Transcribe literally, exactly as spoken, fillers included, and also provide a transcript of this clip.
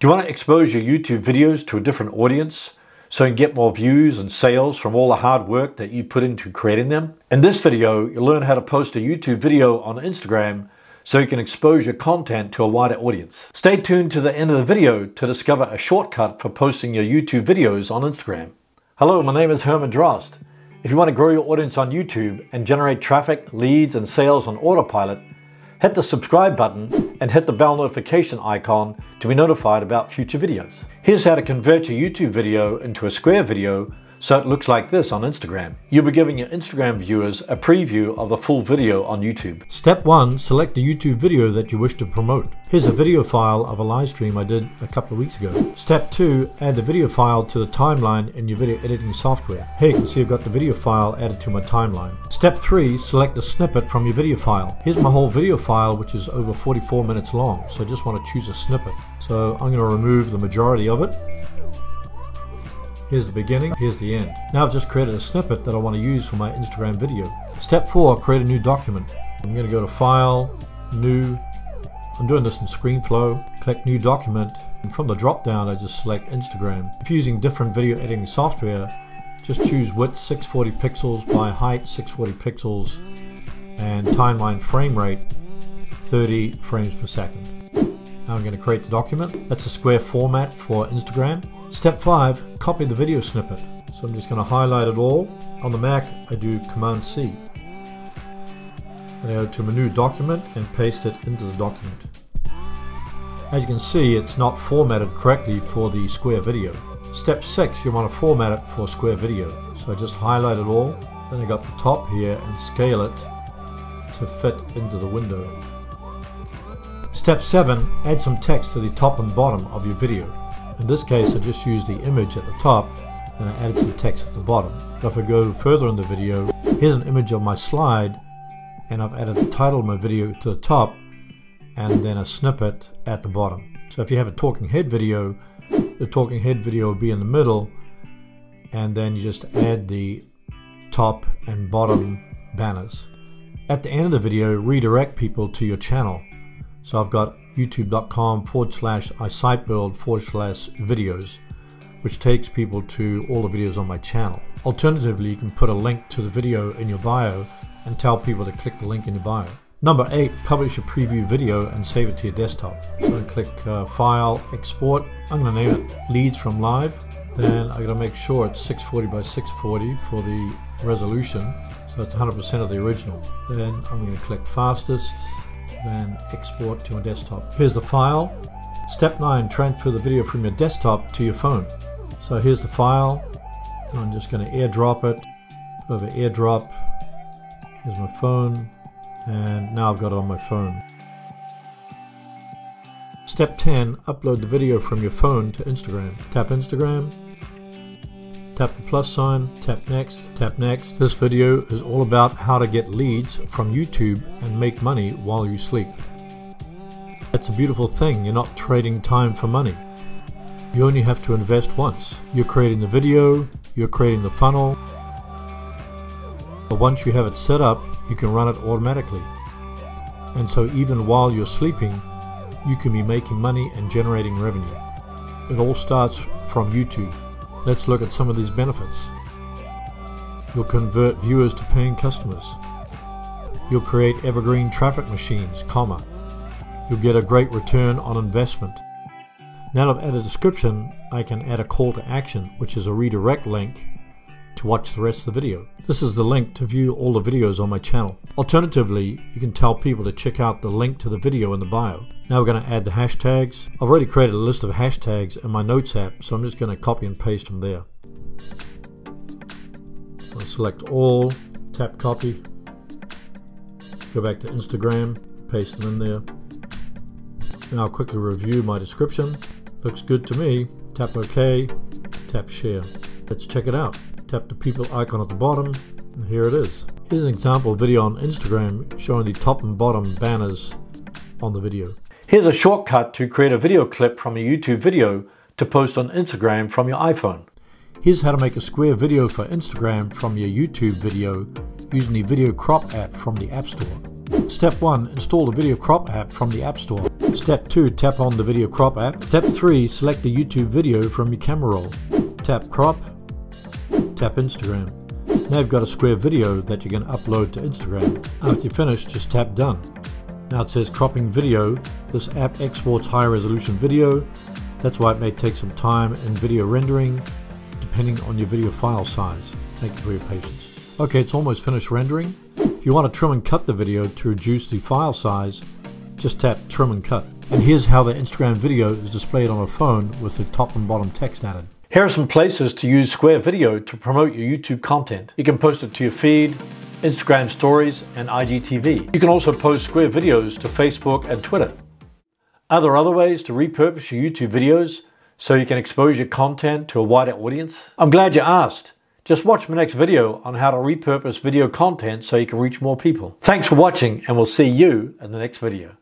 Do you want to expose your YouTube videos to a different audience so you can get more views and sales from all the hard work that you put into creating them? In this video, you'll learn how to post a YouTube video on Instagram so you can expose your content to a wider audience. Stay tuned to the end of the video to discover a shortcut for posting your YouTube videos on Instagram. Hello, my name is Herman Drost. If you want to grow your audience on YouTube and generate traffic, leads, and sales on autopilot, hit the subscribe button and hit the bell notification icon to be notified about future videos. Here's how to convert your YouTube video into a square video so it looks like this on Instagram. You'll be giving your Instagram viewers a preview of the full video on YouTube. Step one, select a YouTube video that you wish to promote. Here's a video file of a live stream I did a couple of weeks ago. Step two, add the video file to the timeline in your video editing software. Here you can see I've got the video file added to my timeline. Step three, select a snippet from your video file. Here's my whole video file, which is over forty-four minutes long. So I just want to choose a snippet. So I'm going to remove the majority of it. Here's the beginning, here's the end. Now I've just created a snippet that I want to use for my Instagram video. Step four, create a new document. I'm going to go to File, New. I'm doing this in ScreenFlow. Click New Document. And from the drop down, I just select Instagram. If you're using different video editing software, just choose width six hundred forty pixels by height six hundred forty pixels and timeline frame rate thirty frames per second. Now I'm going to create the document. That's a square format for Instagram. Step five, copy the video snippet. So I'm just going to highlight it all. On the Mac, I do Command C. And I go to Menu Document and paste it into the document. As you can see, it's not formatted correctly for the square video. Step six, you want to format it for square video. So I just highlight it all. Then I got the top here and scale it to fit into the window. Step seven, add some text to the top and bottom of your video. In this case, I just used the image at the top and I added some text at the bottom. But if I go further in the video, here's an image of my slide and I've added the title of my video to the top and then a snippet at the bottom. So if you have a talking head video, the talking head video will be in the middle and then you just add the top and bottom banners. At the end of the video, redirect people to your channel. So I've got youtube.com forward slash iSiteBuild forward slash videos, which takes people to all the videos on my channel. Alternatively, you can put a link to the video in your bio and tell people to click the link in your bio. Number eight, publish a preview video and save it to your desktop. So I'm going to click uh, File, Export. I'm going to name it Leads from Live. Then I'm going to make sure it's six forty by six forty for the resolution. So it's one hundred percent of the original. Then I'm going to click Fastest. Then export to a desktop. Here's the file. Step nine, transfer the video from your desktop to your phone. So here's the file. And I'm just going to airdrop it. Go over airdrop. Here's my phone. And now I've got it on my phone. Step ten, upload the video from your phone to Instagram. Tap Instagram. Tap the plus sign, tap next, tap next. This video is all about how to get leads from YouTube and make money while you sleep. That's a beautiful thing, you're not trading time for money. You only have to invest once. You're creating the video, you're creating the funnel. But once you have it set up, you can run it automatically. And so even while you're sleeping, you can be making money and generating revenue. It all starts from YouTube. Let's look at some of these benefits. You'll convert viewers to paying customers. You'll create evergreen traffic machines, comma. You'll get a great return on investment. Now that I've added a description, I can add a call to action, which is a redirect link to watch the rest of the video. This is the link to view all the videos on my channel. Alternatively, you can tell people to check out the link to the video in the bio. Now we're going to add the hashtags. I've already created a list of hashtags in my Notes app, so I'm just going to copy and paste them there. I'll select all, tap copy, go back to Instagram, paste them in there. Now I'll quickly review my description. Looks good to me. Tap OK, tap share. Let's check it out. Tap the people icon at the bottom, and here it is. Here's an example video on Instagram showing the top and bottom banners on the video. Here's a shortcut to create a video clip from a YouTube video to post on Instagram from your iPhone. Here's how to make a square video for Instagram from your YouTube video using the Video Crop app from the App Store. Step one. Install the Video Crop app from the App Store. Step two. Tap on the Video Crop app. Step three. Select the YouTube video from your camera roll. Tap Crop. Tap Instagram. Now you've got a square video that you can upload to Instagram. After you finish, just tap Done. Now it says cropping video. This app exports high resolution video. That's why it may take some time in video rendering, depending on your video file size. Thank you for your patience. Okay, it's almost finished rendering. If you want to trim and cut the video to reduce the file size, just tap Trim and Cut. And here's how the Instagram video is displayed on a phone with the top and bottom text added. Here are some places to use Square Video to promote your YouTube content. You can post it to your feed, Instagram stories, and I G T V. You can also post Square videos to Facebook and Twitter. Are there other ways to repurpose your YouTube videos so you can expose your content to a wider audience? I'm glad you asked. Just watch my next video on how to repurpose video content so you can reach more people. Thanks for watching, and we'll see you in the next video.